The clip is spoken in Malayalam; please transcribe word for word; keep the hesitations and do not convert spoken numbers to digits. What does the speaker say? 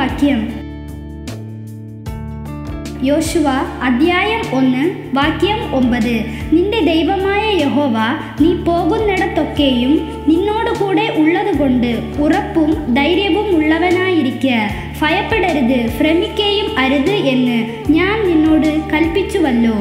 വാക്യം. യോശുവ അധ്യായം ഒന്ന് വാക്യം ഒമ്പത്. നിന്റെ ദൈവമായ യഹോവ നീ പോകുന്നിടത്തൊക്കെയും നിന്നോടുകൂടെ ഉള്ളതുകൊണ്ട് ഉറപ്പും ധൈര്യവും ഉള്ളവനായിരിക്കുക. ഭയപ്പെടരുത്, ഭ്രമിക്കുകയും അരുത് എന്ന് ഞാൻ നിന്നോട് കൽപ്പിച്ചുവല്ലോ.